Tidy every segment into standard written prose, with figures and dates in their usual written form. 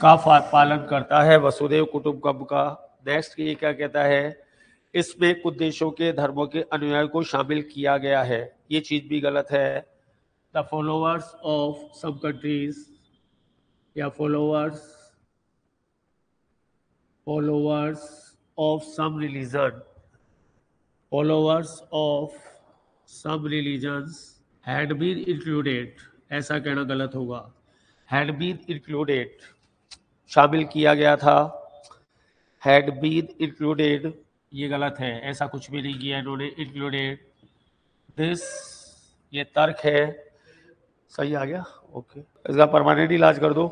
का पालन करता है, वसुदेव कुटुंबकम का। नेक्स्ट ये क्या कहता है, इसमें कुछ देशों के धर्मों के अनुयायियों को शामिल किया गया है, ये चीज भी गलत है। The followers of some countries या followers of some religion, followers of some religions had been included, ऐसा कहना गलत होगा। हैड बीन इंक्लूडेड शामिल किया गया था, हैड बीन इंक्लूडेड ये गलत है, ऐसा कुछ भी नहीं किया इन्होंने इंक्लूडेड। दिस ये तर्क है, सही आ गया, ओके इसका परमानेंट इलाज कर दो।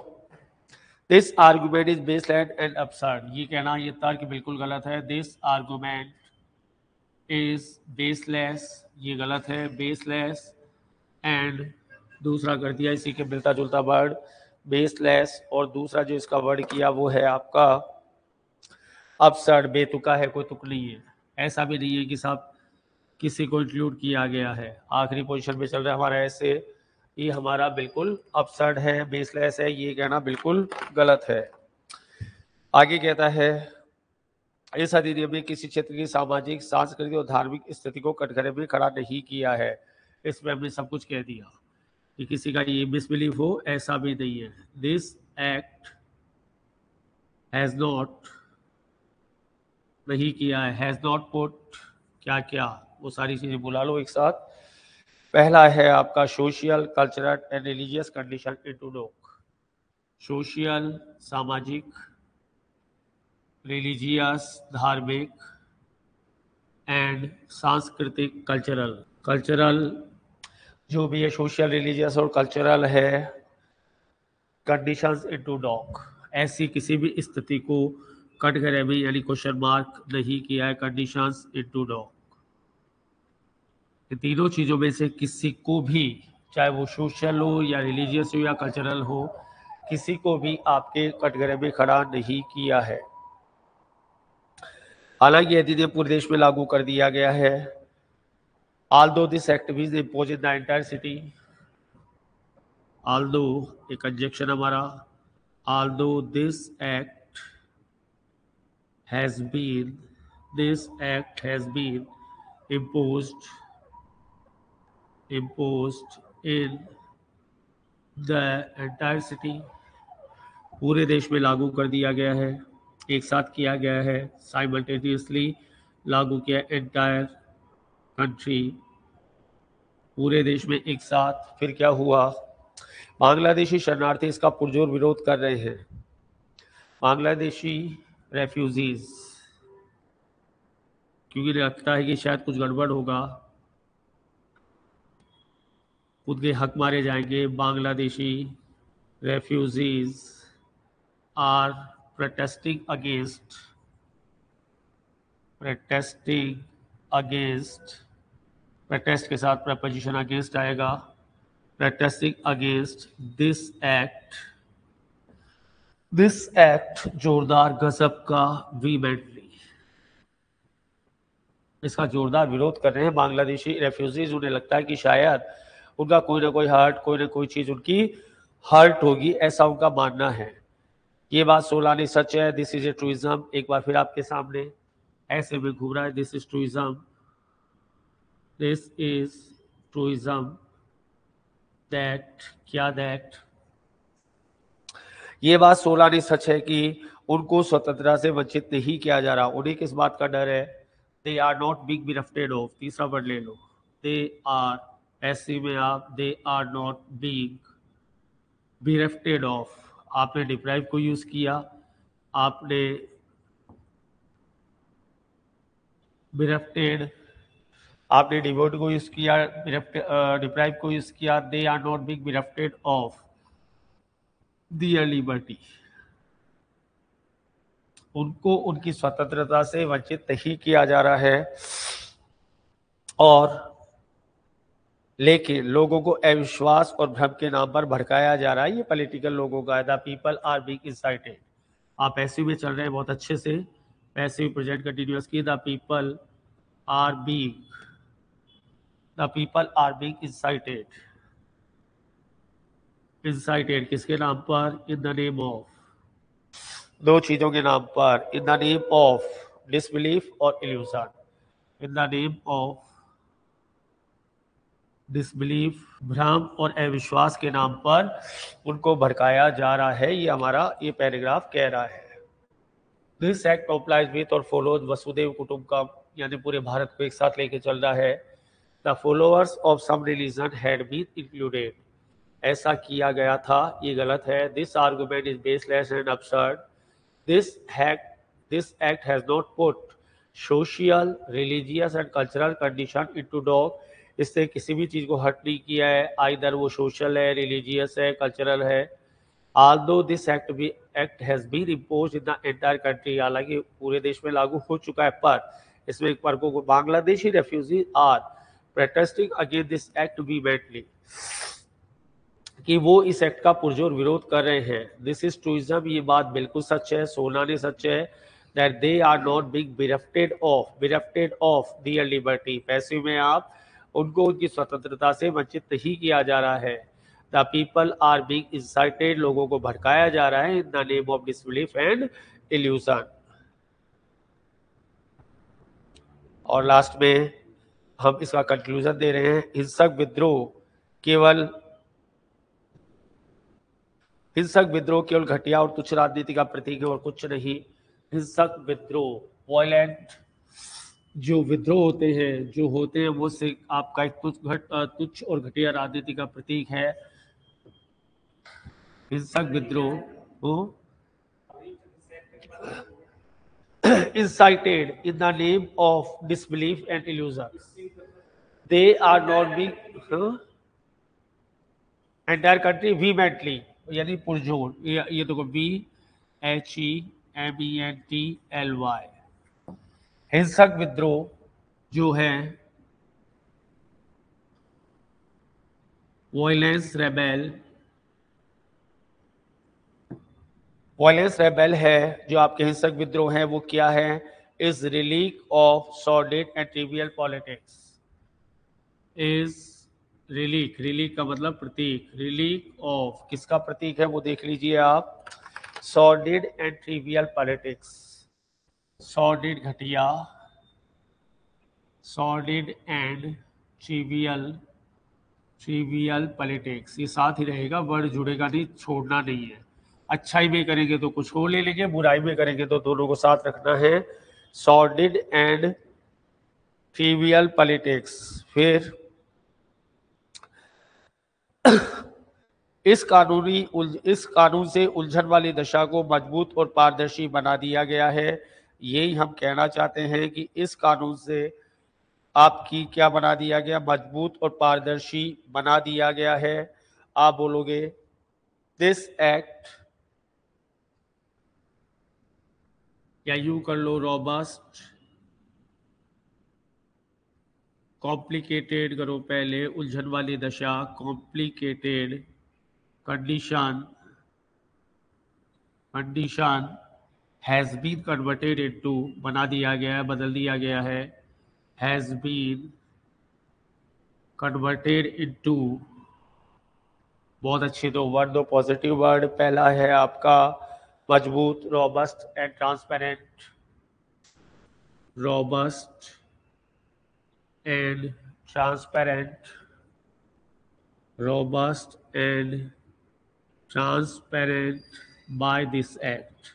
This argument is baseless and absurd, ये कहना ये तर्क बिल्कुल गलत है। दिस आर्गूमेंट इज बेसलेस, ये गलत है। बेसलेस एंड दूसरा कर दिया इसी के मिलता जुलता वर्ड बेसलेस, और दूसरा जो इसका वर्ड किया वो है आपका अब्सर्ड, बेतुका है, कोई तुक नहीं है। ऐसा भी नहीं है कि साहब किसी को इंक्लूड किया गया है। आखिरी पोजीशन पे चल रहा है हमारा, ऐसे ये हमारा बिल्कुल अब्सर्ड है, बेसलेस है, ये कहना बिल्कुल गलत है। आगे कहता है इस अधिनियम ने किसी क्षेत्र की सामाजिक, सांस्कृतिक और धार्मिक स्थिति को कटघरे में खड़ा नहीं किया है। इसमें हमने सब कुछ कह दिया कि किसी का ये मिसबिलीफ हो, ऐसा भी नहीं है। दिस एक्ट हैज नॉट, नहीं किया है, हैज नॉट पुट, क्या क्या वो सारी चीज़ें बुला लो एक साथ। पहला है आपका social, cultural and religious condition into knock, social सामाजिक, रिलीजियस धार्मिक एंड सांस्कृतिक, कल्चरल, कल्चरल जो भी है सोशल, रिलीजियस और कल्चरल है, कंडीशंस इनटू नोक, ऐसी किसी भी स्थिति को कट करे में यानी क्वेश्चन मार्क नहीं किया है। कंडीशंस इनटू नोक, तीनों चीज़ों में से किसी को भी, चाहे वो सोशल हो या रिलीजियस हो या कल्चरल हो, किसी को भी आपके कटघरे में खड़ा नहीं किया है। हालांकि अधिनियम पूरे देश में लागू कर दिया गया है। Although this act is imposed in the entire city, although a conjunction हमारा, although this act has been, this act has been imposed in the entire city, पूरे देश में लागू कर दिया गया है, एक साथ किया गया है, simultaneously लागू किया entire कंट्री, पूरे देश में एक साथ। फिर क्या हुआ, बांग्लादेशी शरणार्थी इसका पुरजोर विरोध कर रहे हैं, बांग्लादेशी रेफ्यूजीज, क्योंकि लगता है कि शायद कुछ गड़बड़ होगा, उनके हक मारे जाएंगे। Bangladeshi refugees are protesting against, protesting against, protest के साथ प्रपोजिशन अगेंस्ट आएगा, protesting against this act, this act जोरदार गजब का वीमेंटली, इसका जोरदार विरोध कर रहे हैं बांग्लादेशी रेफ्यूजीज। उन्हें लगता है कि शायद उनका कोई ना कोई हर्ट, कोई ना कोई चीज उनकी हर्ट होगी, ऐसा उनका मानना है। ये बात सोलानी सच है, दिस इज ए ट्रूइज्म, एक बार फिर आपके सामने ऐसे में घूम रहा है, this is tourism, this is tourism, that क्या दैट, ये बात सोलानी सच है कि उनको स्वतंत्रता से वंचित नहीं किया जा रहा। उन्हें किस बात का डर है, they are not being benefited of, तीसरा वर्ड ले लो, दे आर, ऐसे में आप they are not being benefited of, आपने डिप्राइव को यूज किया, आपने बेनिफिटेड, आपने डिवोट को यूज किया, डिप्राइव को यूज किया। They are not being benefited of their liberty, उनको उनकी स्वतंत्रता से वंचित नहीं किया जा रहा है। और लेकिन लोगों को अविश्वास और भ्रम के नाम पर भड़काया जा रहा है, ये पॉलिटिकल लोगों का। The people are being incited, आप ऐसे में चल रहे हैं बहुत अच्छे से, पैसिव प्रेजेंट कंटिन्यूअस की, the people are being, the people are being incited, incited किसके नाम पर, इन द नेम ऑफ, दो चीजों के नाम पर, in the name of disbelief और illusion, in the name of disbelief, भ्रम और अविश्वास के नाम पर उनको भड़काया जा रहा है। ये हमारा ये पैराग्राफ कह रहा है। दिस एक्ट कॉम्प्लाइज विथ और फॉलोज वसुदेव कुटुंबकम, यानी पूरे भारत को एक साथ लेके चल रहा है। The followers of some religion had been included, ऐसा किया गया था, ये गलत है। This argument is baseless and absurd, this act has not put social, religious and cultural condition into dog, इससे किसी भी चीज़ को हट नहीं किया है, आइदर वो सोशल है, रिलीजियस है, कल्चरल है। Although this act has been impose in the entire country, हालांकि पूरे देश में लागू हो चुका है, पर इसमें को Bangladeshi refugee are protesting against this act वीवेंटली, कि वो इस एक्ट का पुरजोर विरोध कर रहे हैं। दिस इज टूरिज्म, ये बात बिल्कुल सच है, सोना ने सच है। That they are not being benefited of their liberty, पैसे में आप उनको उनकी स्वतंत्रता से वंचित नहीं किया जा रहा है। The people are being incited, लोगों को भड़काया जा रहा है, in the name of disbelief and illusion. और लास्ट में हम इसका कंक्लूजन दे रहे हैं, हिंसक विद्रोह केवल घटिया और तुच्छ राजनीति का प्रतीक है और कुछ नहीं। हिंसक विद्रोह, वायलेंट जो विद्रोह होते हैं वो सिर्फ आपका एक तुच्छ और घटिया राजनीति का प्रतीक है। हिंसक विद्रोह वो incited in the name of disbelief and illusion, they are not being entire country vehemently, यानी पुरजोर, ये तो VHEMENTLY। हिंसक विद्रोह जो है वायलेंस रेबेल है। जो आपके हिंसक विद्रोह है वो क्या है? Is relic of sordid and trivial politics, is relic का मतलब प्रतीक, रिलीक ऑफ किसका प्रतीक है वो देख लीजिए आप, sordid and trivial politics, sordid घटिया, सॉर्डिड एंड ट्रिवियल पॉलिटिक्स, ये साथ ही रहेगा, वर्ड जुड़ेगा नहीं, छोड़ना नहीं है। अच्छाई में करेंगे तो कुछ और ले लेंगे, बुराई में करेंगे तो दोनों को साथ रखना है। Sordid and trivial politics. फिर इस कानून से उलझन वाली दशा को मजबूत और पारदर्शी बना दिया गया है। यही हम कहना चाहते हैं कि इस कानून से आपकी क्या बना दिया गया, मजबूत और पारदर्शी बना दिया गया है। आप बोलोगे दिस एक्ट, या यूं कर लो रॉबस्ट, कॉम्प्लिकेटेड करो पहले, उलझन वाली दशा, complicated condition has been converted into, बना दिया गया है, बदल दिया गया है, हैज बीन कन्वर्टेड इनटू, बहुत अच्छे दो पॉजिटिव वर्ड, पहला है आपका मजबूत, robust and transparent, robust and transparent, robust and transparent by this act.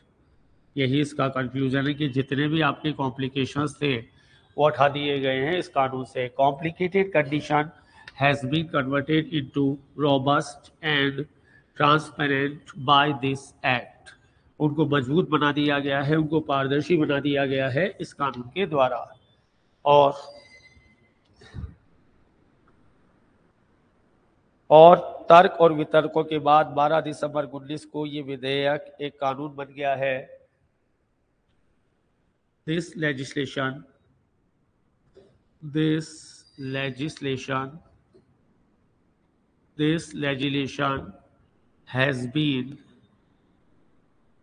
यही इसका कंक्लूजन है कि जितने भी आपके कॉम्प्लिकेशंस थे वो हटा दिए गए हैं इस कानून से। Complicated condition has been converted into robust and transparent by this act, उनको मजबूत बना दिया गया है, उनको पारदर्शी बना दिया गया है इस कानून के द्वारा। और तर्क और वितर्कों के बाद 12 दिसंबर 19 को ये विधेयक एक कानून बन गया है। This legislation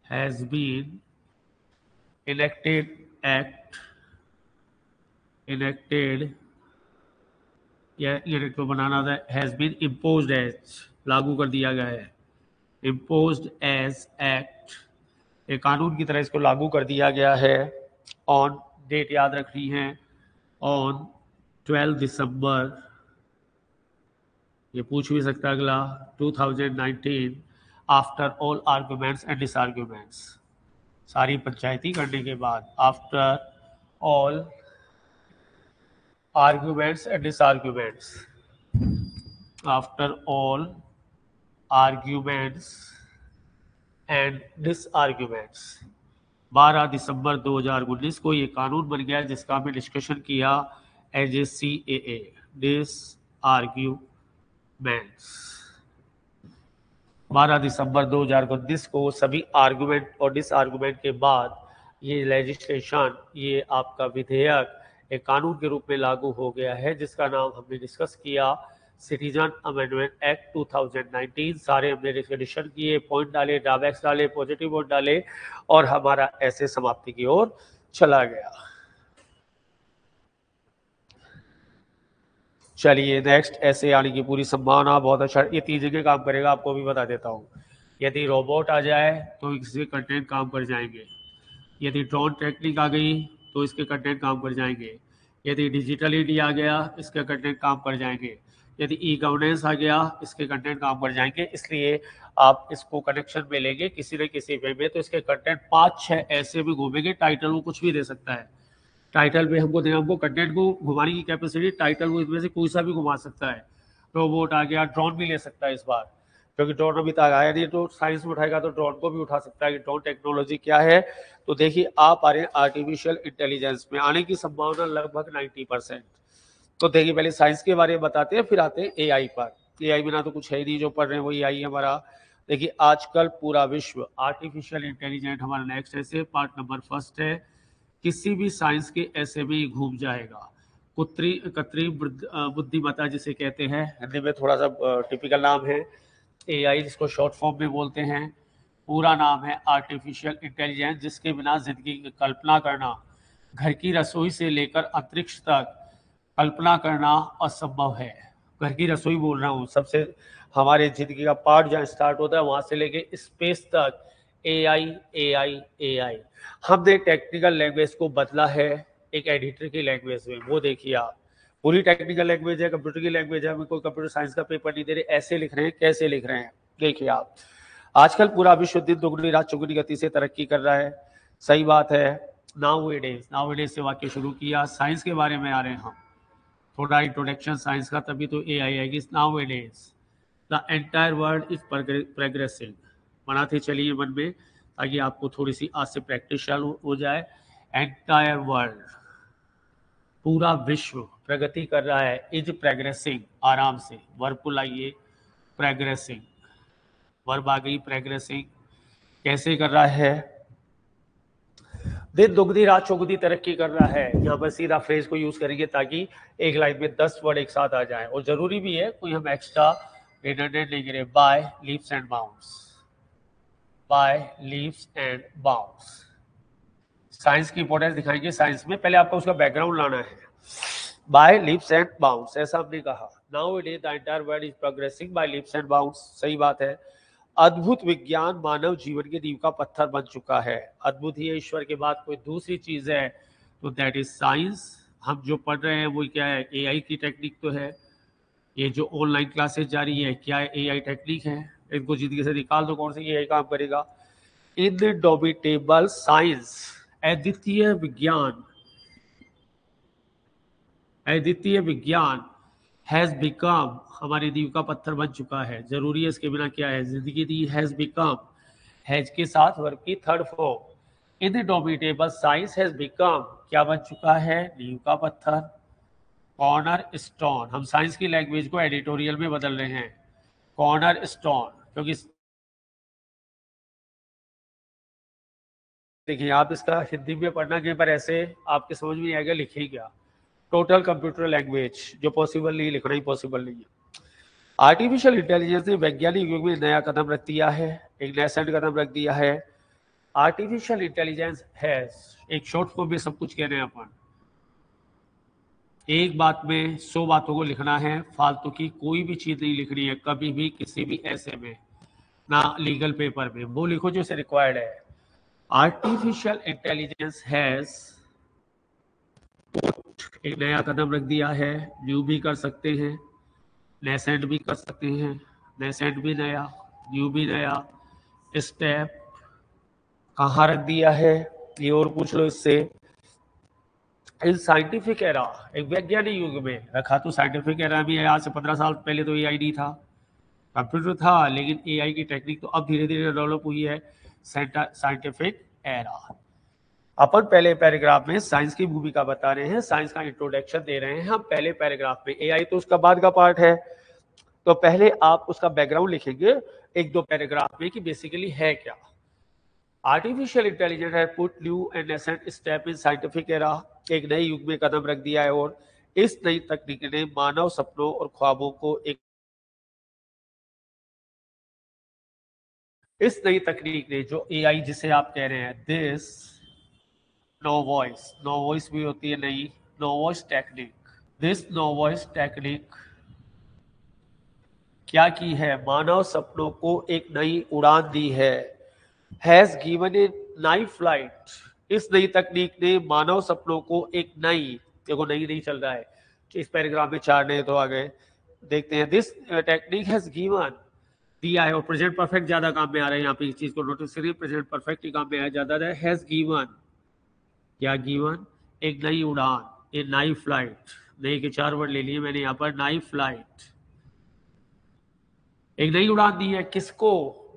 has been enacted, ये तो बनाना था, हैज बीन इम्पोज्ड एज, लागू कर दिया गया है, इम्पोज्ड एज एक्ट एक कानून की तरह इसको लागू कर दिया गया है। ऑन डेट याद रखनी है, ऑन 12 दिसंबर, ये पूछ भी सकता अगला, 2019, after all arguments and disarguments, सारी पंचायती करने के बाद, after all arguments and disarguments, after all arguments and disarguments. 12 दिसंबर 2019 को ये कानून बन गया जिसका हमने डिस्कशन किया एज ए CAA, डिसआर्ग्यूमेंट्स। 12 दिसंबर 2019 को सभी आर्गूमेंट और डिसआर्ग्यूमेंट के बाद ये लेजिस्लेशन, ये आपका विधेयक एक कानून के रूप में लागू हो गया है जिसका नाम हमने डिस्कस किया सिटीजन अमेंडमेंट एक्ट 2019। सारे हमने रिकॉर्डिशन किए, पॉइंट डाले, ड्राबैक्स डाले, पॉजिटिव वोट डाले और हमारा ऐसे समाप्ति की ओर चला गया। चलिए नेक्स्ट, ऐसे आने की पूरी संभावना, बहुत अच्छा, ये 3 जगह काम करेगा, आपको भी बता देता हूँ। यदि रोबोट आ जाए तो इसके कंटेंट काम कर जाएंगे, यदि ड्रोन टेक्निक आ गई तो इसके कंटेंट काम कर जाएंगे, यदि डिजिटल इंडिया आ गया इसके कंटेंट काम कर जाएंगे, यदि ई-गवर्नेंस आ गया इसके कंटेंट काम कर जाएंगे। इसलिए आप इसको कनेक्शन में लेंगे किसी न किसी वे में, तो इसके कंटेंट 5-6 ऐसे में घूमेंगे। टाइटल वो कुछ भी दे सकता है, टाइटल में हमको देना, हमको कंटेंट को घुमाने की कैपेसिटी, टाइटल को इसमें से कोई सा भी घुमा सकता है। रोबोट आ गया, ड्रोन भी ले सकता है इस बार, क्योंकि ड्रोन अभी तक आया नहीं, तो साइंस में उठाएगा तो ड्रोन को भी उठा सकता है कि ड्रोन टेक्नोलॉजी क्या है। तो देखिए आप आ रहे हैं आर्टिफिशियल इंटेलिजेंस में, आने की संभावना लगभग 90%। तो देखिए पहले साइंस के बारे में बताते हैं, फिर आते हैं AI पर। AI बिना तो कुछ है ही नहीं, जो पढ़ रहे हैं वो AI है हमारा। देखिए आजकल पूरा विश्व आर्टिफिशियल इंटेलिजेंट हमारा नेक्स्ट ऐसे पार्ट नंबर 1 है। किसी भी साइंस के ऐसे में ही घूम जाएगा। कृत्रिम बुद्धिमत्ता जिसे कहते हैं, हिंदी में थोड़ा सा टिपिकल नाम है AI, जिसको शॉर्ट फॉर्म में बोलते हैं। पूरा नाम है आर्टिफिशियल इंटेलिजेंस, जिसके बिना जिंदगी की कल्पना करना, घर की रसोई से लेकर अंतरिक्ष तक कल्पना करना असंभव है। घर की रसोई बोल रहा हूँ, सबसे हमारे जिंदगी का पार्ट जहाँ स्टार्ट होता है वहाँ से लेके स्पेस तक AI। हमने टेक्निकल लैंग्वेज को बदला है एक एडिटर की लैंग्वेज में, वो देखिए आप, पूरी टेक्निकल लैंग्वेज है, कंप्यूटर की लैंग्वेज है। हमें कोई कंप्यूटर साइंस का पेपर नहीं दे रहे, ऐसे लिख रहे हैं, कैसे लिख रहे हैं देखिए आप। आजकल पूरा विश्व दिन दोगुनी रात चौगुनी गति से तरक्की कर रहा है, सही बात है। नाउ एडेज से वाक्य शुरू किया, साइंस के बारे में आ रहे हैं हम, थोड़ा इंट्रोडक्शन साइंस का, तभी तो AI आएगी। Nowadays the entire world is progressing, बनाते चलिए मन में ताकि आपको थोड़ी सी आज से प्रैक्टिस चालू हो जाए। एंटायर वर्ल्ड, पूरा विश्व प्रगति कर रहा है, इज प्रोग्रेसिंग, आराम से वर्ब को लाइए, प्रोग्रेसिंग, वर्ब आ गई प्रोग्रेसिंग। कैसे कर रहा है? दिन दुगनी रात चौगुनी तरक्की कर रहा है। यहाँ पर सीधा फ्रेज को यूज करेंगे ताकि एक लाइन में 10 वर्ड एक साथ आ जाए, और जरूरी भी है, कोई हम एक्स्ट्रा रिडंडेंट नहीं करें। By leaves and bounds, by leaves and bounds, science की इंपोर्टेंस दिखाएंगे। साइंस में पहले आपको उसका बैकग्राउंड लाना है। बाय लीव्स एंड बाउंड्स, ऐसा हमने कहा। Now it is the entire world is progressing by leaves and bounds, सही बात है। अद्भुत विज्ञान मानव जीवन के नींव का पत्थर बन चुका है। अद्भुत ही ईश्वर के बाद कोई दूसरी चीज है तो दैट इज साइंस। हम जो पढ़ रहे हैं वो क्या है? AI की टेक्निक तो है। ये जो ऑनलाइन क्लासेस जारी है क्या है? AI टेक्निक है। इनको जिंदगी से निकाल दो, कौन सा AI काम करेगा? इनडोमिटेबल साइंस, अद्वितीय विज्ञान, अद्वितीय विज्ञान हैज बिकम, हमारे नींव का पत्थर बन चुका है। जरूरी है इसके बिना क्या है जिंदगी दी। हैज बिकम, हैज के साथ वर्ब की 3rd form. Indomitable science has become, क्या बन चुका है? नींव का पत्थर, कॉर्नर स्टोन। हम साइंस की लैंग्वेज को एडिटोरियल में बदल रहे हैं, कॉर्नर स्टोन, क्योंकि देखिए आप इसका हिंदी में पढ़ना कहीं पर ऐसे आपके समझ में नहीं आएगा, लिखेगा टोटल कंप्यूटर लैंग्वेज, जो पॉसिबल नहीं, लिखना ही पॉसिबल नहीं है। आर्टिफिशियल इंटेलिजेंस ने वैज्ञानिक युग में नया कदम रख दिया है, एक नेसेंट कदम रख दिया है। आर्टिफिशियल इंटेलिजेंस हैज, एक शॉर्ट फॉर्म में सब कुछ कह रहे हैं अपन, एक बात में 100 बातों को लिखना है, फालतू की कोई भी चीज नहीं लिखनी है कभी भी किसी भी ऐसे में, ना लीगल पेपर में। वो लिखो जो से रिक्वायर्ड है। आर्टिफिशियल इंटेलिजेंस हैज एक नया कदम रख दिया है, न्यू भी कर सकते हैं, नेसेंट भी कर सकते हैं, नेसेंट भी नया, न्यू भी नया, स्टेप कहाँ रख दिया है ये और पूछ लो इससे। इन साइंटिफिक एरा, एक वैज्ञानिक युग में रखा तो साइंटिफिक एरा भी है, आज से 15 साल पहले तो एआई नहीं था, कंप्यूटर था, लेकिन एआई की टेक्निक तो अब धीरे धीरे डेवलप हुई है, साइंटिफिक एरा। अपन पहले पैराग्राफ में साइंस की भूमिका बता रहे हैं, साइंस का इंट्रोडक्शन दे रहे हैं हम पहले पैराग्राफ में। एआई तो उसका बाद का पार्ट है, तो पहले आप उसका बैकग्राउंड लिखेंगे एक दो पैराग्राफ में कि बेसिकली है क्या। आर्टिफिशियल इंटेलिजेंस है put new and nascent step in scientific era, एक नए युग में कदम रख दिया है और इस नई तकनीक ने मानव सपनों और ख्वाबों को एक इस नई तकनीक ने जो एआई जिसे आप कह रहे हैं, दिस नो वॉइस भी होती है नई, no voice technique, this no voice technique क्या की है, मानव सपनों को एक नई उड़ान दी है। हैज गिवन ए नई फ्लाइट, इस नई तकनीक ने मानव सपनों को एक नई, देखो नई नहीं चल रहा है, इस पैराग्राफ में 4 नए तो आ गए, देखते हैं। दिस टेक्निक हैज गिवन दिया है, और प्रेजेंट परफेक्ट ज्यादा काम में आ रहा है, यहाँ पे इस चीज को नोटिस करिए, प्रेजेंट परफेक्ट ही काम में आया ज्यादा है। हैज गिवन क्या, गिवन एक नई उड़ान, ए नई फ्लाइट, नई के 4 वर्ड ले लिए मैंने यहाँ पर, नई फ्लाइट एक नई उड़ान दी है, किसको,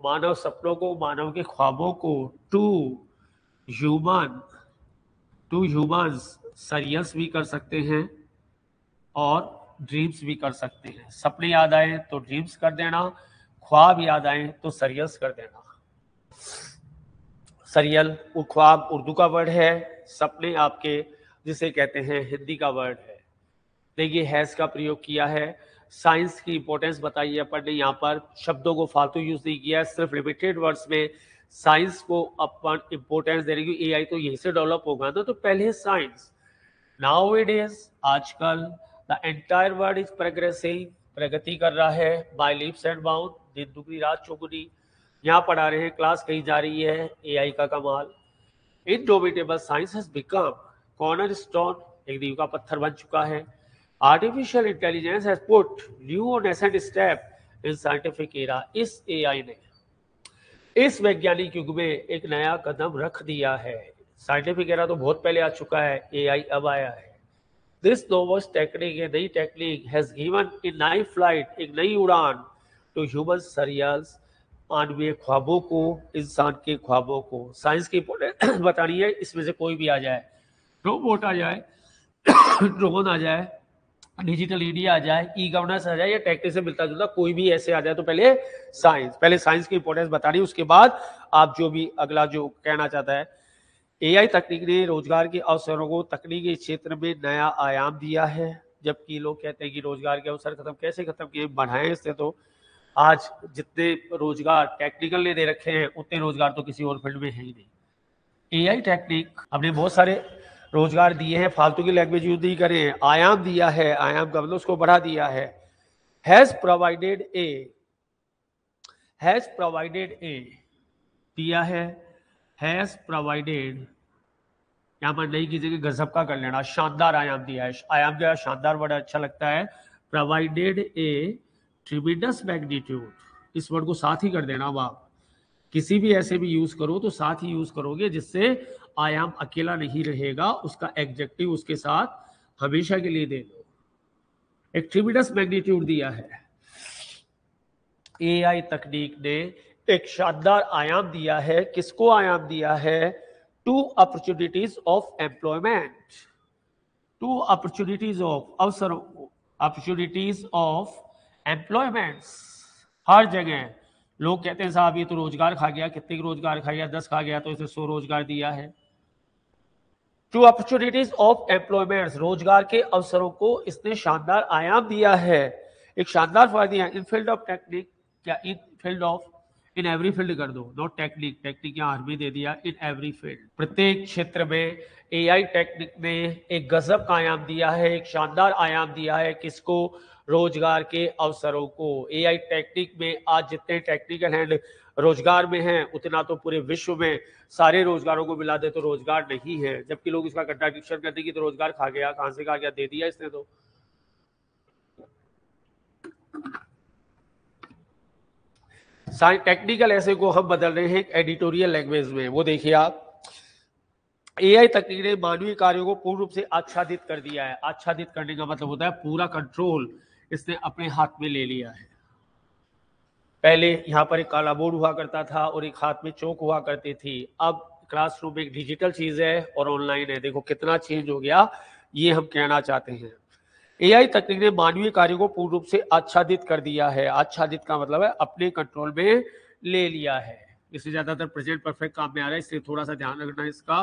मानव सपनों को, मानव के ख्वाबों को, टू ह्यूमंस साइंस भी कर सकते हैं और ड्रीम्स भी कर सकते हैं। सपने याद आए तो ड्रीम्स कर देना, ख्वाब याद आए तो साइंस कर देना। सरियल ख्वाब उर्दू का वर्ड है, सपने आपके जिसे कहते हैं हिंदी का वर्ड है। देखिए हैज का प्रयोग किया है, साइंस की इंपॉर्टेंस बताई है अपन ने, यहाँ पर शब्दों को फालतू यूज नहीं किया है, सिर्फ लिमिटेड वर्ड्स में साइंस को अपन इंपॉर्टेंस दे रहे हैं, क्योंकि एआई तो यहीं से डेवलप होगा ना, तो पहले साइंस। नाउ इट इज आजकल, the entire world is progressing, प्रगति कर रहा है, बाय लिप्स एंड बाउंड दिन दुगनी रात चौगुनी, यहाँ पढ़ा रहे हैं, क्लास कहीं जा रही है, एआई का कमाल। Indomitable science has become corner stone, एक नींव का पत्थर बन चुका है। Artificial intelligence has put new और nascent step in scientific era, इस एआई ने इस वैज्ञानिक युग में एक नया कदम रख दिया है। साइंटिफिक एरा तो बहुत पहले आ चुका है, एआई अब आया है। दिस नोवस टेक्निक, नई टेक्निक, हैज गिवन ए नई फ्लाइट, एक नई उड़ान, टू ह्यूमन सरियल्स, मानवीय ख्वाबों को, इंसान के ख्वाबों को। साइंस की इंपोर्टेंस बतानी है, इसमें से कोई भी आ जाए, रोबोट आ जाए, ड्रोन आ जाए, डिजिटल इंडिया आ जाए, ई गवर्नेंस आ जाए, या टेक्निक से मिलता जुलता कोई भी ऐसे आ जाए, तो पहले साइंस की इंपोर्टेंस बतानी है, उसके बाद आप जो भी अगला जो कहना चाहता है। एआई तकनीक ने रोजगार के अवसरों को तकनीकी क्षेत्र में नया आयाम दिया है, जबकि लोग कहते हैं कि रोजगार के अवसर खत्म किए, बढ़ाएं इससे, तो आज जितने रोजगार टेक्निकल ने दे रखे हैं उतने रोजगार तो किसी और फील्ड में है ही नहीं। एआई टेक्निक हमने बहुत सारे रोजगार दिए हैं, फालतू की लैंग्वेज यूज नहीं करें, आयाम दिया है, आयाम का मतलब उसको बढ़ा दिया है। हैज प्रोवाइडेड ए दिया है, हैज प्रोवाइडेड यहाँ पर नहीं कीजिए कि गजब का कर लेना, शानदार आयाम दिया है, आयाम दिया, शानदार वर्ड अच्छा लगता है। प्रोवाइडेड ए ट्रिमेंडस मैग्नीट्यूड, इस वर्ड को साथ ही कर देना, अब आप किसी भी ऐसे भी यूज करो तो साथ ही यूज करोगे जिससे आयाम अकेला नहीं रहेगा, उसका एग्जेक्टिव उसके साथ हमेशा के लिए दे दो। एक ट्रिमेंडस मैग्नीट्यूड दिया है, एआई तकनीक ने एक शानदार आयाम दिया है, किसको आयाम दिया है, टू अपॉर्चुनिटीज ऑफ एम्प्लॉयमेंट्स। हर जगह लोग कहते हैं साहब ये तो रोजगार खा गया, कितने रोजगार खा गया, 10 खा गया, तो इसे 100 रोजगार दिया है। टू अपॉर्चुनिटीज ऑफ एम्प्लॉयमेंट्स, रोजगार के अवसरों को इसने शानदार आयाम दिया है, एक शानदार फायदा दिया। इन फील्ड ऑफ टेक्निक, क्या in field of, in every field कर दो, नॉट टेक्निक यहाँ आर्मी दे दिया, इन एवरी फील्ड, प्रत्येक क्षेत्र में एआई टेक्निक ने एक गजब का आयाम दिया है, एक शानदार आयाम दिया है, किसको, रोजगार के अवसरों को। एआई टेक्निक में आज जितने टेक्निकल हैंड रोजगार में हैं उतना तो पूरे विश्व में सारे रोजगारों को मिला दे तो रोजगार नहीं है, जबकि लोग इसका कंट्राडिक्शन करते कि तो रोजगार खा गया, कहां से खा गया, दे दिया इसने तो। टेक्निकल ऐसे को हम बदल रहे हैं एडिटोरियल लैंग्वेज में, वो देखिए आप। एआई तकनीक ने मानवीय कार्यों को पूर्ण रूप से आच्छादित कर दिया है। आच्छादित करने का मतलब होता है पूरा कंट्रोल इसने अपने हाथ में ले लिया है। पहले यहाँ पर एक काला बोर्ड हुआ करता था और एक हाथ में चौक हुआ करती थी, अब क्लासरूम एक डिजिटल चीज है और ऑनलाइन है। देखो कितना चेंज हो गया, ये हम कहना चाहते हैं। एआई तकनीक ने मानवीय कार्यों को पूर्ण रूप से आच्छादित कर दिया है। आच्छादित का मतलब है अपने कंट्रोल में ले लिया है। इससे ज्यादातर प्रेजेंट परफेक्ट काम में आ रहा है, इसलिए थोड़ा सा ध्यान रखना इसका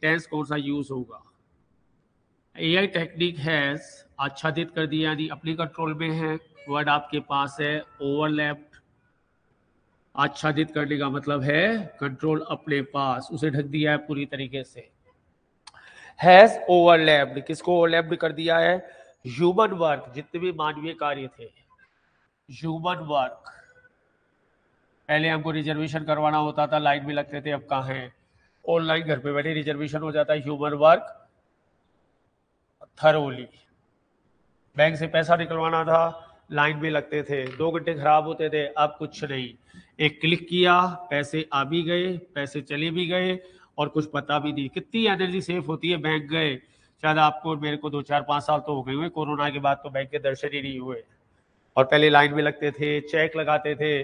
टेंस कौन सा यूज होगा। एआई टेक्निक हैज आच्छादित कर दिया यानी अपने कंट्रोल में है। वर्ड आपके पास है ओवरलैप्ड। आच्छादित करने का मतलब है कंट्रोल अपने पास, उसे ढक दिया है पूरी तरीके से। हैज ओवरलैप्ड, किसको ओवरलैप्ड कर दिया है? ह्यूमन वर्क, जितने भी मानवीय कार्य थे। ह्यूमन वर्क, पहले हमको रिजर्वेशन करवाना होता था, लाइन में लगते थे, अब कहाँ है, ऑनलाइन घर पे बैठे रिजर्वेशन हो जाता है। ह्यूमन वर्क थरोली, बैंक से पैसा निकलवाना था, लाइन में लगते थे, 2 घंटे खराब होते थे, अब कुछ नहीं, एक क्लिक किया पैसे आ भी गए, पैसे चले भी गए और कुछ पता भी नहीं। कितनी एनर्जी सेफ होती है। बैंक गए, शायद आपको मेरे को 2-4-5 साल तो हो गए हुए, कोरोना के बाद तो बैंक के दर्शन ही नहीं हुए। और पहले लाइन में लगते थे, चेक लगाते थे,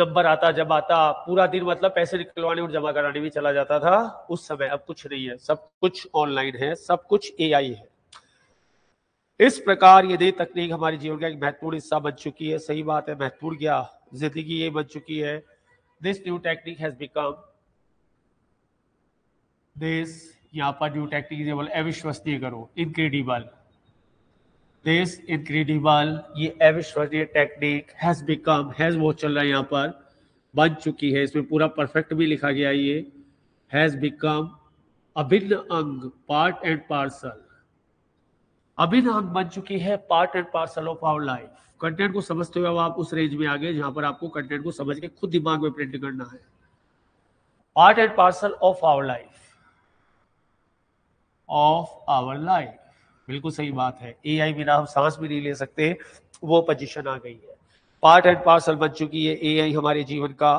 नंबर आता जब आता, पूरा दिन मतलब पैसे निकलवाने और जमा कराने में चला जाता था उस समय। अब कुछ नहीं है, सब कुछ ऑनलाइन है, सब कुछ एआई है। इस प्रकार ये नई तकनीक हमारे जीवन का एक महत्वपूर्ण हिस्सा बन चुकी है। सही बात है, महत्वपूर्ण क्या, जिंदगी ये बन चुकी है। This new technique has become, this यहाँ पर न्यू टेक्निक अविश्वसनीय करो, इनक्रेडिबल, दिस इनक्रेडिबल, ये अविश्वसनीय टेक्निक हैज बिकम, हैज वो चल रहा है यहाँ पर, बन चुकी है, इसमें पूरा परफेक्ट भी लिखा गया है, ये हैज बिकम अभिन्न अंग, पार्ट एंड पार्सल, अभिन्न अंग बन चुकी है, part and parcel of our life. Content को समझते हुए अब आप उस रेंज में आ गए जहाँ पर आपको कंटेंट को समझ के खुद दिमाग में प्रिंट करना है। Part and parcel of our life, of our life, बिल्कुल सही बात है। एआई बिना हम सांस भी नहीं ले सकते, वो पोजीशन आ गई है। पार्ट एंड पार्सल बन चुकी है एआई हमारे जीवन का।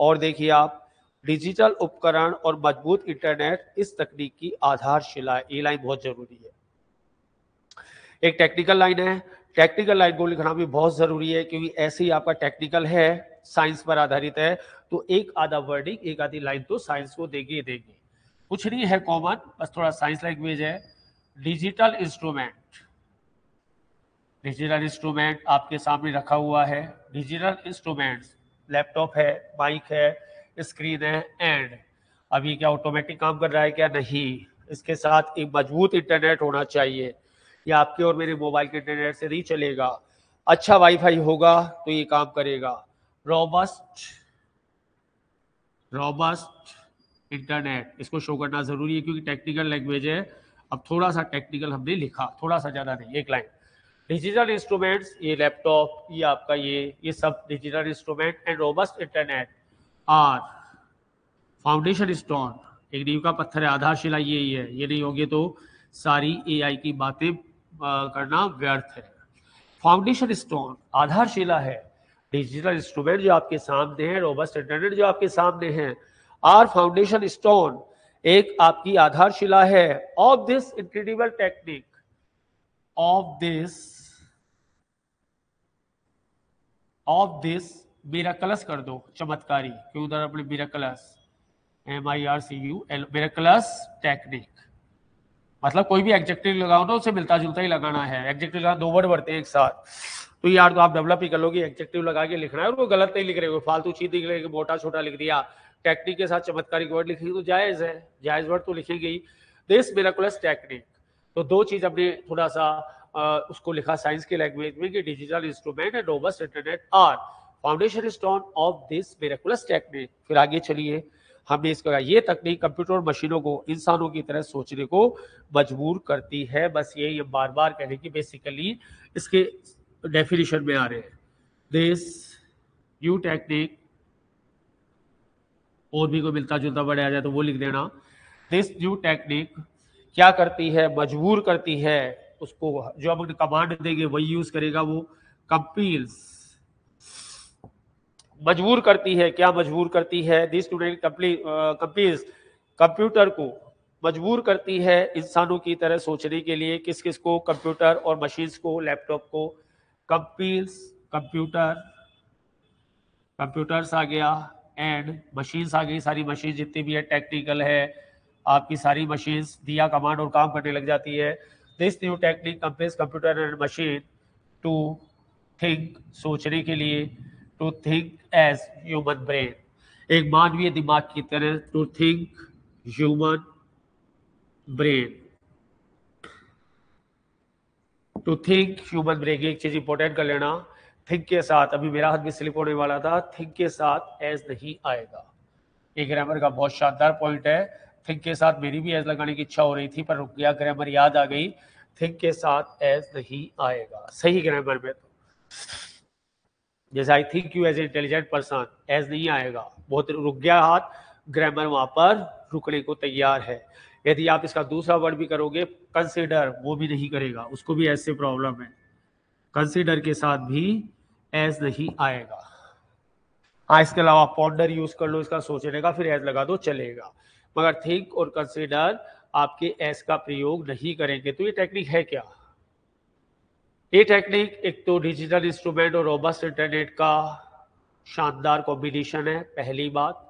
और देखिए आप, डिजिटल उपकरण और मजबूत इंटरनेट इस तकनीक की आधारशिला है। ए लाइन बहुत जरूरी है, एक टेक्निकल लाइन है। टेक्निकल लाइन को लिखना भी बहुत जरूरी है क्योंकि ऐसे ही आपका टेक्निकल है, साइंस पर आधारित है, तो एक आधा वर्डिंग, एक आधी लाइन तो साइंस को देगी देगी। कुछ नहीं है कॉमन, बस थोड़ा साइंस लैंग्वेज है। डिजिटल इंस्ट्रूमेंट, डिजिटल इंस्ट्रूमेंट आपके सामने रखा हुआ है। डिजिटल इंस्ट्रूमेंट्स, लैपटॉप है, माइक है, स्क्रीन है, एंड अभी क्या ऑटोमेटिक काम कर रहा है क्या? नहीं, इसके साथ एक मजबूत इंटरनेट होना चाहिए। ये आपके और मेरे मोबाइल के इंटरनेट से नहीं चलेगा, अच्छा वाईफाई होगा तो ये काम करेगा। रॉबस्ट, रॉबस्ट इंटरनेट, इसको शो करना जरूरी है क्योंकि टेक्निकल लैंग्वेज है। अब थोड़ा सा टेक्निकल हमने लिखा, थोड़ा सा, ज़्यादा नहीं, एक लाइन। डिजिटल इंस्ट्रूमेंट्स, ये लैपटॉप, ये आपका ये सब digital instrument and robust internet are foundation stone, एक नींव का पत्थर है, आधारशिला यही है। ये नहीं होगी तो सारी एआई की बातें करना व्यर्थ है। फाउंडेशन स्टोन आधारशिला है। डिजिटल इंस्ट्रूमेंट जो आपके सामने है, रोबस्ट इंटरनेट जो आपके सामने है, आर फाउंडेशन स्टोन, एक आपकी आधारशिला है। Of this incredible technique, of this miraculous कर दो, चमत्कारी, क्यों उधर अपने मिरेकलस, MIRACUL, मिरेकलस टेक्निक, मतलब कोई भी एग्जेक्टिव लगाओ ना उसे मिलता जुलता ही लगाना है। एग्जेक्टिव लगा 2 वर्ड बढ़ते हैं एक साथ, तो यार तो आप डेवलप ही कर लोगे। एग्जेक्टिव लगा के लिखना है और वो गलत नहीं लिख रहे हो, फालतू चीज लिख रहे हो, मोटा छोटा लिख दिया। टेक्निक के साथ चमत्कारिक वर्ड लिखेंगे तो जायज है, जायज वर्ड तो लिखेंगे ही। दिस मिरेकलस टेक्निक, तो दो चीज हमने थोड़ा सा उसको लिखा साइंस के लैंग्वेज में कि digital instrument and robust internet are foundation stone of this miraculous technique. फिर आगे चलिए, हमने इसको कहा ये तकनीक कंप्यूटर और मशीनों को इंसानों की तरह सोचने को मजबूर करती है। बस यही बार बार कहने की बेसिकली इसके डेफिनेशन में आ रहे हैं। दिस न्यू टेक्निक और भी कोई मिलता जुलता वर्ड आ जाए तो वो लिख देना। दिस ड्यू टेक्निक क्या करती है, मजबूर करती है उसको, जो हम कमांड देंगे वही यूज करेगा वो। कंपील्स मजबूर करती है, क्या मजबूर करती है, दिस कंपील्स कंप्यूटर को मजबूर करती है इंसानों की तरह सोचने के लिए। किस किस को, कंप्यूटर और मशीन्स को, लैपटॉप को। कंपील्स कंप्यूटर्स आ गया एंड मशीन्स आ गई, सारी मशीन जितनी भी है टेक्निकल है आपकी, सारी मशीन्स दिया कमांड और काम करने लग जाती है। This new technique compares computer and machine to think, सोचने के लिए, to think as human brain, एक मानवीय दिमाग की तरह, to think human brain, to think human brain. एक चीज इंपॉर्टेंट कर लेना, थिंक के साथ, अभी मेरा हाथ भी स्लिप होने वाला था, थिंक के साथ एज नहीं आएगा। ये ग्रामर का बहुत शानदार पॉइंट है। थिंक के साथ मेरी भी एज लगाने की इच्छा हो रही थी पर रुक गया, ग्रामर याद आ गई, थिंक के साथ एज नहीं आएगा सही ग्रामर में। तो जैसे I think you as intelligent person, as नहीं आएगा, बहुत रुक गया हाथ, ग्रामर वहां पर रुकने को तैयार है। यदि आप इसका दूसरा वर्ड भी करोगे कंसीडर, वो भी नहीं करेगा, उसको भी ऐसे प्रॉब्लम है, कंसीडर के साथ भी एज नहीं आएगा। हाँ, इसके अलावा पॉन्डर यूज कर लो, इसका सोचने का, फिर एज लगा दो चलेगा, मगर थिंक और कंसीडर आपके एज का प्रयोग नहीं करेंगे। तो ये टेक्निक है क्या, ये टेक्निक एक तो डिजिटल इंस्ट्रूमेंट और रोबस्ट इंटरनेट का शानदार कॉम्बिनेशन है, पहली बात।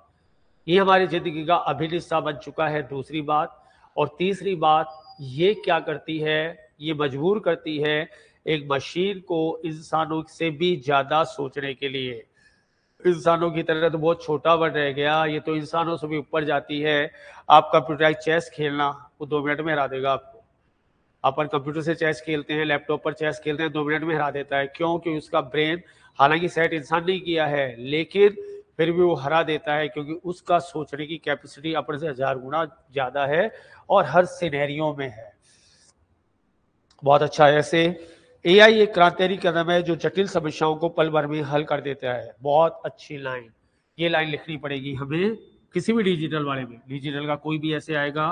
ये हमारी जिंदगी का अभिन्न हिस्सा बन चुका है, दूसरी बात। और तीसरी बात, ये क्या करती है, ये मजबूर करती है एक मशीन को इंसानों से भी ज्यादा सोचने के लिए। इंसानों की तरह तो बहुत छोटा वर्ड रह गया, ये तो इंसानों से भी ऊपर जाती है। आप कंप्यूटराइज चेस खेलना, वो 2 मिनट में हरा देगा आपको। अपन कंप्यूटर से चेस खेलते हैं, लैपटॉप पर चेस खेलते हैं, 2 मिनट में हरा देता है। क्यों? क्योंकि उसका ब्रेन, हालांकि सेट इंसान नहीं किया है, लेकिन फिर भी वो हरा देता है, क्योंकि उसका सोचने की कैपेसिटी अपन से 1000 गुना ज्यादा है और हर सिनेरियो में है। बहुत अच्छा। ऐसे AI एक क्रांतिकारी कदम है जो जटिल समस्याओं को पल भर में हल कर देता है। बहुत अच्छी लाइन, ये लाइन लिखनी पड़ेगी हमें किसी भी डिजिटल वाले में। डिजिटल का कोई भी ऐसे आएगा,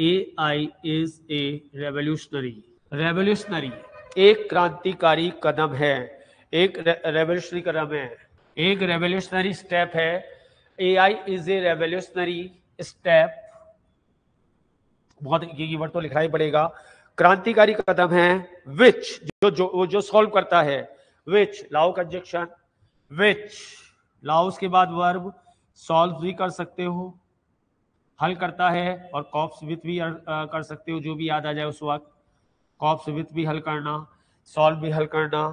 AI इज ए रेवोल्यूशनरी, एक क्रांतिकारी कदम है, एक रेवोल्यूशनरी कदम है, एक रेवोल्यूशनरी स्टेप है। AI is a revolutionary step, बहुत ये वर्ड तो लिखना ही पड़ेगा, क्रांतिकारी कदम है। विच, जो सॉल्व करता है, विच लाओ कंजक्शन, विच लाओ उसके बाद वर्ब, सॉल्व भी कर सकते हो, हल करता है, और कॉप्स विथ भी कर सकते हो, जो भी याद आ जाए उस वक्त। कॉप्स विथ भी हल करना, सॉल्व भी हल करना।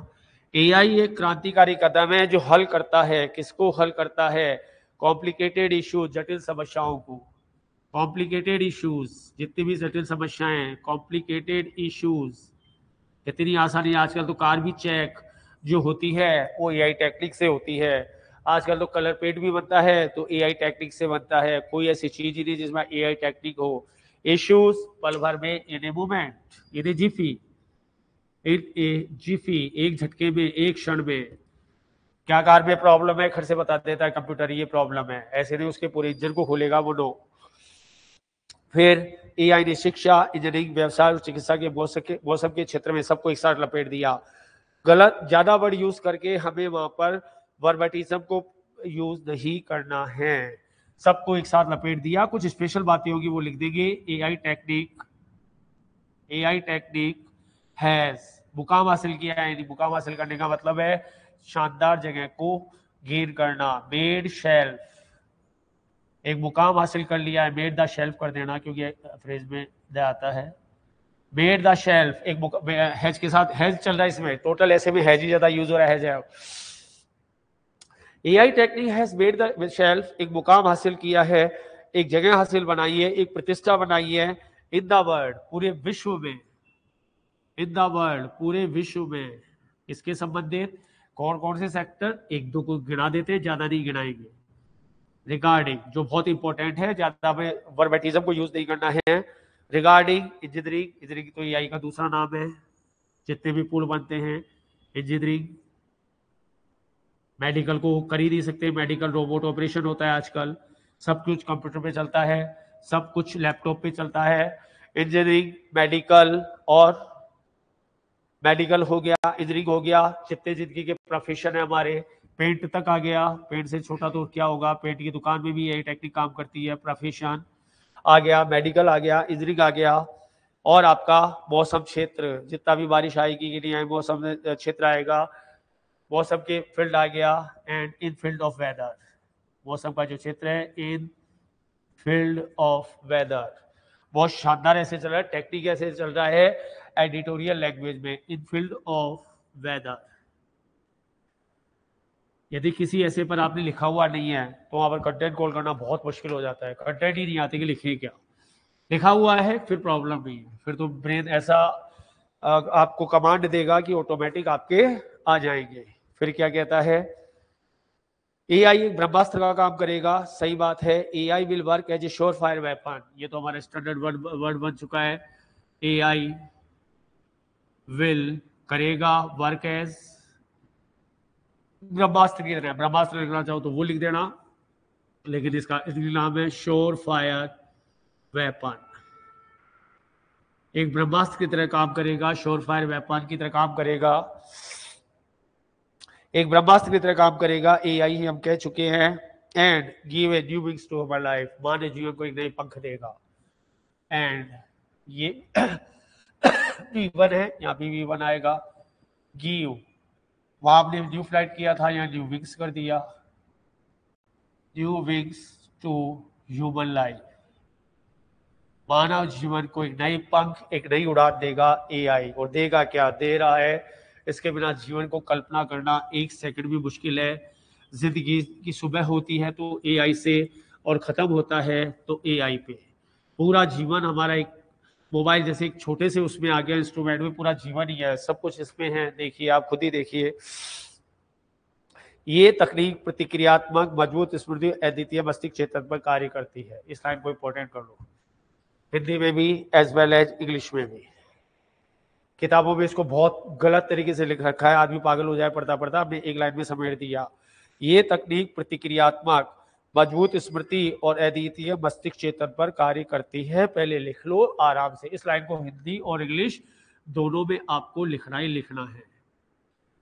AI एक क्रांतिकारी कदम है जो हल करता है, किसको हल करता है, कॉम्प्लिकेटेड इश्यूज, जटिल समस्याओं को। कॉम्प्लिकेटेड इश्यूज, जितनी भी जटिल समस्याएं, कॉम्प्लिकेटेड इश्यूज, इतनी आसानी। आजकल तो कार भी चेक जो होती है वो AI टेक्निक से होती है। आजकल तो कलर पेंट भी बनता है तो AI टेक्निक से बनता है, कोई ऐसी चीज ही नहीं जिसमें AI टेक्निक हो। इश्यूज पल भर में, in a moment, in a jiffy, in a jiffy, एक झटके में, एक क्षण में। क्या कार में प्रॉब्लम है, घर से बता देता है कंप्यूटर, ये प्रॉब्लम है, ऐसे नहीं उसके पूरे इंजन को खोलेगा वो। नो। फिर AI ने शिक्षा, इंजीनियरिंग, व्यवसाय और चिकित्सा के मौसम के क्षेत्र में सबको एक साथ लपेट दिया। गलत ज्यादा वर्ड यूज करके हमें वहां पर वर्बेटिज्म को यूज नहीं करना है। सबको एक साथ लपेट दिया, कुछ स्पेशल बातें होगी वो लिख देंगे। AI टेक्निक हैज मुकाम हासिल किया है, यानी मुकाम हासिल करने का मतलब है शानदार जगह को गेन करना। मेड शेल्फ, एक मुकाम हासिल कर लिया है, मेड द शेल्फ कर देना क्योंकि फ्रेज में आता है। मेड द शेल्फ, एक हैज के साथ, हैज चल रहा है इसमें, टोटल ऐसे में हैज ही ज्यादा यूज हो रहा है। AI technique has made the shelf, एक मुकाम हासिल किया है, एक जगह हासिल बनाई है, एक प्रतिष्ठा बनाई है। इन द वर्ल्ड, पूरे विश्व में, इन द वर्ल्ड, पूरे विश्व में। इसके संबंधित कौन कौन से सेक्टर, एक दो को गिना देते, ज्यादा नहीं गिनाएंगे। रिगार्डिंग, जो बहुत इंपॉर्टेंट है, ज्यादा वर्बेटिज्म को यूज नहीं करना है। रिगार्डिंग इंजीनियरिंग, इंजीनियरिंग तो AI का दूसरा नाम है, जितने भी पुल बनते हैं इंजीनियरिंग। मेडिकल को कर ही नहीं सकते, मेडिकल रोबोट ऑपरेशन होता है आजकल। सब कुछ कंप्यूटर पे चलता है, सब कुछ लैपटॉप पे चलता है। इंजीनियरिंग, मेडिकल और मेडिकल हो गया, इंजीनियरिंग हो गया, जितने जिंदगी के प्रोफेशन है हमारे, पेंट तक आ गया। पेंट से छोटा तो क्या होगा, पेंट की दुकान में भी यही टेक्निक काम करती है। प्रोफेशन आ गया, मेडिकल आ गया, इंजीनियरिंग आ गया। और आपका मौसम क्षेत्र, जितना भी बारिश आएगी कि नहीं आएगी, मौसम क्षेत्र आएगा, मौसम के फील्ड आ गया। And in field of weather, मौसम का जो क्षेत्र है, इन फील्ड ऑफ वेदर। बहुत शानदार ऐसे चल रहा है, टेक्निक ऐसे चल रहा है एडिटोरियल लैंग्वेज में, इन फील्ड ऑफ वेदर। यदि किसी ऐसे पर आपने लिखा हुआ नहीं है तो वहाँ पर कंटेंट कॉल करना बहुत मुश्किल हो जाता है। कंटेंट ही नहीं आते कि लिखें क्या, लिखा हुआ है फिर प्रॉब्लम नहीं है, फिर तो ब्रेन ऐसा आपको कमांड देगा कि ऑटोमेटिक आपके आ जाएंगे। फिर क्या कहता है, एआई एक ब्रह्मास्त्र का काम करेगा। सही बात है, AI will work as a sure fire weapon, ये तो हमारा स्टैंडर्ड वर्ड बन चुका है। एआई विल करेगा वर्क एज ब्रह्मास्त्र की तरह। ब्रह्मास्त्र लिखना चाहो तो वो लिख देना, लेकिन इसका नाम है श्योर फायर वेपन। एक ब्रह्मास्त्र की तरह काम करेगा, श्योर फायर वेपन की तरह काम करेगा, एक ब्रह्मास्त्र की तरह काम करेगा। एआई ही हम कह चुके हैं। And give a new wings to our life, माने जीवन को एक नए पंख देगा। एंड ये V1 है, यहाँ भी V1 आएगा। गिव, वहां आपने न्यू फ्लाइट किया था, यहाँ न्यू विंग्स कर दिया। New wings to human life, मानव जीवन को एक नई पंख, एक नई उड़ान देगा एआई। और देगा क्या, दे रहा है। इसके बिना जीवन को कल्पना करना एक सेकंड भी मुश्किल है। जिंदगी की सुबह होती है तो एआई से और ख़त्म होता है तो एआई पे। पूरा जीवन हमारा एक मोबाइल जैसे एक छोटे से उसमें आ गया इंस्ट्रूमेंट में, पूरा जीवन ही है, सब कुछ इसमें है। देखिए, आप खुद ही देखिए। ये तकनीक प्रतिक्रियात्मक, मजबूत स्मृति, अद्वितीय मस्तिष्क क्षेत्र पर कार्य करती है। इस लाइन को इंपॉर्टेंट कर लो, हिंदी में भी एज वेल एज इंग्लिश में भी। किताबों में इसको बहुत गलत तरीके से लिख रखा है, आदमी पागल हो जाए पढ़ता पढ़ता। आपने एक लाइन में समेट दिया। ये तकनीक प्रतिक्रियात्मक, मजबूत स्मृति और अद्वितीय मस्तिष्क चेतन पर कार्य करती है। पहले लिख लो आराम से, इस लाइन को हिंदी और इंग्लिश दोनों में आपको लिखना ही लिखना है।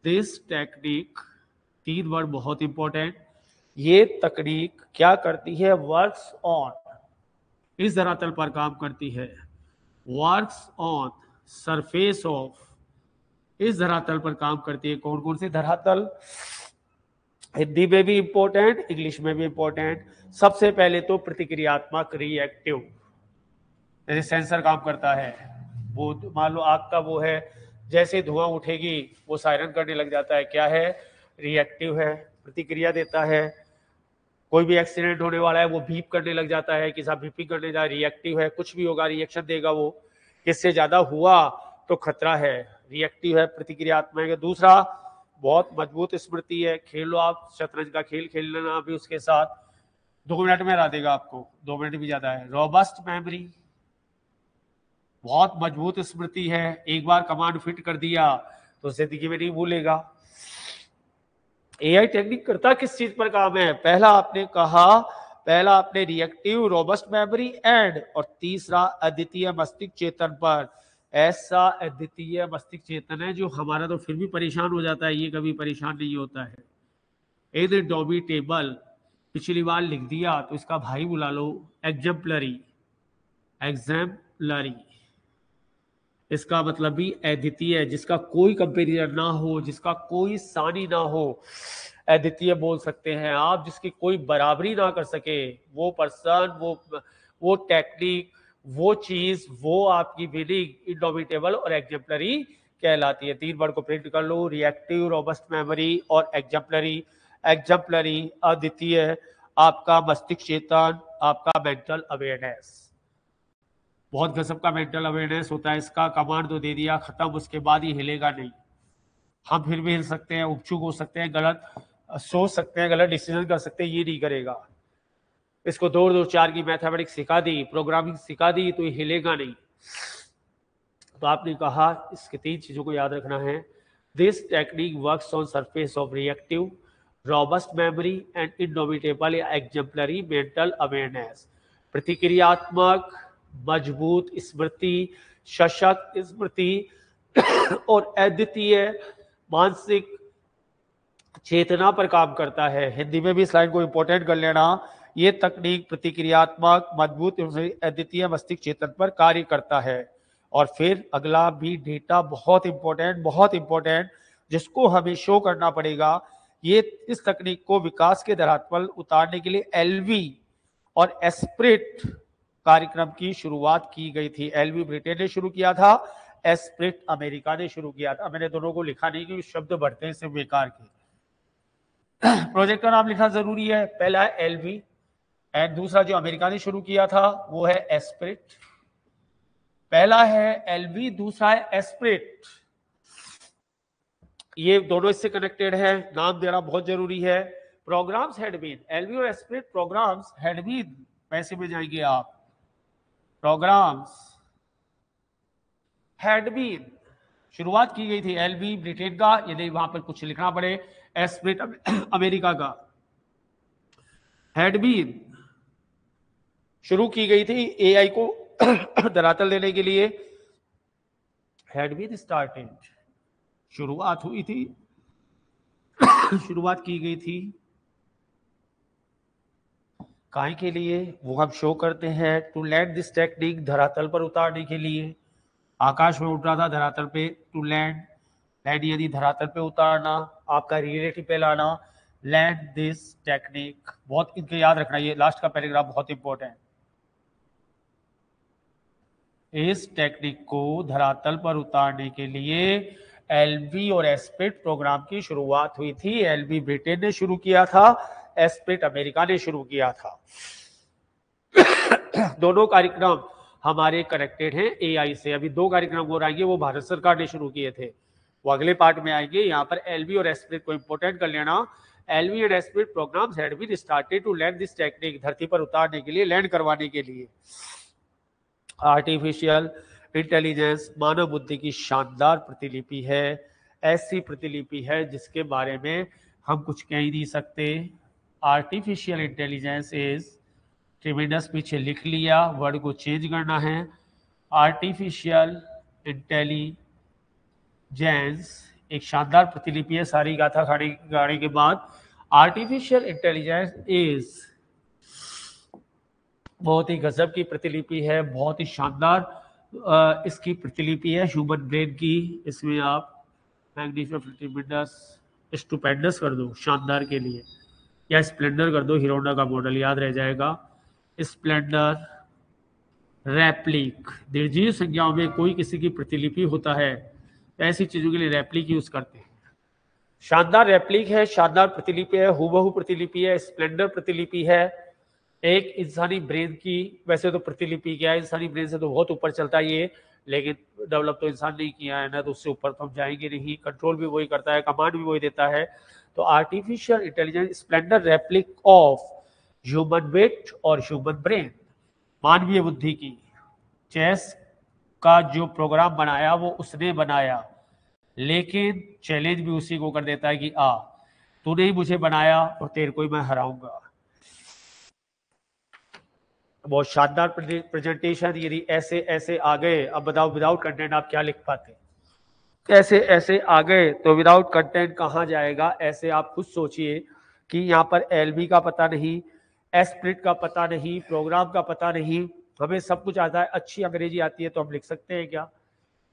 दिस टेक्निक, तीन वर्ड बहुत इंपॉर्टेंट। ये तकनीक क्या करती है, वर्क्स ऑन, इस धरातल पर काम करती है। वर्क्स ऑन सरफेस ऑफ, इस धरातल पर काम करती है। कौन कौन से धरातल, हिंदी में भी इंपॉर्टेंट, इंग्लिश में भी इंपॉर्टेंट। सबसे पहले तो प्रतिक्रियात्मक, रिएक्टिव। जैसे सेंसर काम करता है, वो मान लो आग का वो है, जैसे धुआं उठेगी वो सायरन करने लग जाता है। क्या है, रिएक्टिव है, प्रतिक्रिया देता है। कोई भी एक्सीडेंट होने वाला है वो बीप करने लग जाता है कि साहब बीपिंग करने जा, रिएक्टिव है। कुछ भी होगा रिएक्शन देगा वो, इससे ज्यादा हुआ तो खतरा है, रिएक्टिव है, प्रतिक्रियात्मक है। दूसरा, बहुत मजबूत स्मृति है। खेलो आप शतरंज का खेल, खेल लेना भी उसके साथ, 2 मिनट में हरा देगा आपको, 2 मिनट भी ज्यादा है। रोबस्ट मेमोरी, बहुत मजबूत स्मृति है। एक बार कमांड फिट कर दिया तो जिंदगी में नहीं भूलेगा। एआई टेक्निक करता किस चीज पर काम है, पहला आपने कहा, पहला आपने रिएक्टिव, रोबस्ट मेमोरी एंड, और तीसरा अद्वितीय मस्तिष्क चेतन पर। ऐसा अद्वितीय मस्तिष्क चेतन है जो हमारा तो फिर भी परेशान हो जाता है, ये कभी परेशान नहीं होता है। इधर डॉबी टेबल, पिछली बार लिख दिया तो इसका भाई बुला लो, एग्जाम्पलरी। एग्जाम्पलरी, इसका मतलब भी अद्वितीय है, जिसका कोई कंपेरिजन ना हो, जिसका कोई सानी ना हो। अद्वितीय बोल सकते हैं आप, जिसकी कोई बराबरी ना कर सके वो पर्सन, वो टेक्निक, वो चीज, वो आपकी बिलिंग। इंडोमिटेबल और एग्जाम्पलरी कहलाती है। 3 वर्ड को प्रिंट कर लो, रिएक्टिव, रोबस्ट मेमोरी और एग्जाम्पलरी। एग्जाम्पलरी अद्वितीय, आपका मस्तिष्क चेतन, आपका मेंटल अवेयरनेस, बहुत गजब का मेंटल अवेयरनेस होता है इसका। कमांड तो दे दिया, खत्म, उसके बाद ही हिलेगा नहीं। हम फिर भी हिल सकते हैं, उपचुक हो सकते हैं, गलत सोच सकते हैं, गलत डिसीजन कर सकते हैं, ये नहीं करेगा। इसको 2 और 2 4 की मैथमेटिक्स सिखा दी, प्रोग्रामिंग सिखा दी तो ये हिलेगा नहीं। तो आपने कहा, इसके 3 चीजों को याद रखना है। This technique works on surface of reactive, robust memory and indomitable exemplary mental awareness, प्रतिक्रियात्मक, मजबूत स्मृति, सशक्त स्मृति और अद्वितीय मानसिक चेतना पर काम करता है। हिंदी में भी स्लाइड को इंपोर्टेंट कर लेना। ये तकनीक प्रतिक्रियात्मक, मजबूत एवं अद्वितीय मस्तिष्क चेतन पर कार्य करता है। और फिर अगला भी डेटा बहुत इंपॉर्टेंट जिसको हमें शो करना पड़ेगा। ये इस तकनीक को विकास के धरातल उतारने के लिए एलवी और एस्प्रिट कार्यक्रम की शुरुआत की गई थी। एलवी ब्रिटेन ने शुरू किया था, एस्प्रिट अमेरिका ने शुरू किया था। मैंने दोनों को लिखा नहीं कि शब्द बढ़ते हैं सिर्फ बेकार के। प्रोजेक्ट का नाम लिखना जरूरी है। पहला है एलवी एंड दूसरा जो अमेरिका ने शुरू किया था वो है एस्प्रिट। पहला है एलवी, दूसरा है एस्प्रिट। ये दोनों इससे कनेक्टेड है, नाम देना बहुत जरूरी है। प्रोग्राम्स हैड बीन, एलवी और एस्प्रिट प्रोग्राम्स हैड बीन, पैसे में जाएंगे आप। प्रोग्राम्स हैड बीन शुरुआत की गई थी। एलवी ब्रिटेन का, यदि वहां पर कुछ लिखना पड़े, एस्प्रिट अमेरिका का। हैड बीन शुरू की गई थी एआई को धरातल देने के लिए। हैड बीन स्टार्टेड, शुरुआत हुई थी, शुरुआत की गई थी। काय के लिए? वो हम शो करते हैं टू लैंड दिस टेक्निक, धरातल पर उतारने के लिए। आकाश में उठ रहा था, धरातल पे टू लैंड, लैंड यदि धरातल पे उतारना, आपका रियलिटी पे लाना। लैंड दिस टेक्निक, बहुत इनके याद रखना। ये लास्ट का पैराग्राफ बहुत इंपॉर्टेंट। इस टेक्निक को धरातल पर उतारने के लिए एलवी और एस्प्रिट प्रोग्राम की शुरुआत हुई थी। एलवी ब्रिटेन ने शुरू किया था, एस्प्रिट अमेरिका ने शुरू किया था। दोनों कार्यक्रम हमारे कनेक्टेड हैं एआई से। अभी दो कार्यक्रम हो रहेंगे, वो भारत सरकार ने शुरू किए थे, वो अगले पार्ट में आएंगे। यहाँ पर एलवी और एस्प्रिट को इंपोर्टेंट कर लेना। LV and Esprit programmes had been started to land this technique, धरती पर उतारने के लिए, लैंड करवाने के लिए। आर्टिफिशियल इंटेलिजेंस मानव बुद्धि की शानदार प्रतिलिपि है, ऐसी प्रतिलिपि है जिसके बारे में हम कुछ कह ही नहीं सकते। आर्टिफिशियल इंटेलिजेंस इज ट्रिमेंडस, पीछे लिख लिया, वर्ड को चेंज करना है। आर्टिफिशियल इंटेलिजेंस एक शानदार प्रतिलिपि है, सारी गाथा गाने के बाद। आर्टिफिशियल इंटेलिजेंस इज बहुत ही गजब की प्रतिलिपि है, बहुत ही शानदार इसकी प्रतिलिपि है ह्यूमन ब्रेन की। इसमें आप मैग्निफिसेंट, स्टुपेंडस कर दो शानदार के लिए, या स्प्लेंडर कर दो, हिरोना का मॉडल याद रह जाएगा। स्प्लेंडर, रेप्लिक, निर्जीव संज्ञाओं में कोई किसी की प्रतिलिपि होता है, ऐसी चीजों के लिए रेप्लिक यूज करते हैं। शानदार रेप्लिक है, शानदार प्रतिलिपि है, हूबहू प्रतिलिपि है, स्प्लेंडर प्रतिलिपि है। एक इंसानी ब्रेन की, वैसे तो प्रतिलिपि क्या है, इंसानी ब्रेन से तो बहुत ऊपर चलता है ये, लेकिन डेवलप तो इंसान नहीं किया है ना, तो उससे ऊपर तो हम जाएंगे नहीं। कंट्रोल भी वही करता है, कमांड भी वही देता है। तो artificial intelligence splendour replica of human wit और ह्यूमन ब्रेन, मानवीय बुद्धि की। चेस का जो प्रोग्राम बनाया वो उसने बनाया, लेकिन चैलेंज भी उसी को कर देता है कि आ, तूने ही मुझे बनाया और तेरे को ही मैं हराऊंगा। बहुत शानदार प्रेजेंटेशन। यदि ऐसे ऐसे आ गए, अब बताओ विदाउट कंटेंट आप क्या लिख पाते। ऐसे ऐसे आ गए तो विदाउट कंटेंट कहाँ जाएगा? ऐसे आप खुद सोचिए कि यहाँ पर एलवी का पता नहीं, एस्प्रिट का पता नहीं, प्रोग्राम का पता नहीं, हमें सब कुछ आता है। अच्छी अंग्रेजी आती है तो हम लिख सकते हैं क्या?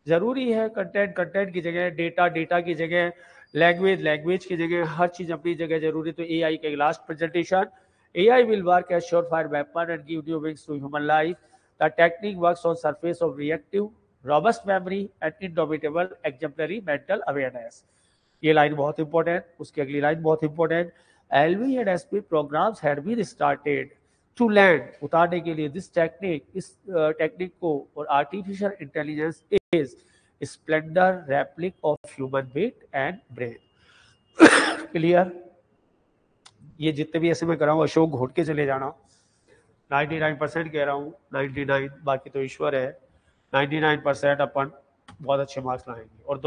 जरूरी है कंटेंट कंटेंट की जगह, डेटा डेटा की जगह, लैंग्वेज लैंग्वेज की जगह, हर चीज़ अपनी जगह जरूरी। तो AI का last presentation, AI will work as surefire weapon and give new wings to human life. The technique works on surface of reactive, robust memory and indomitable exemplary mental awareness. ये line बहुत important, उसकी अगली line बहुत important. L V and Esprit programmes had been started to land, उतारने के लिए, this technique, इस technique को, और artificial intelligence is splendour replica of human wit and brain. Clear? ये जितने भी ऐसे मैं कराऊँ अशोक घोट के चले जाना, 99% कह रहा हूँ, 99 बाकी तो ईश्वर है, 99% अपन बहुत अच्छे मार्क्स लाएंगे और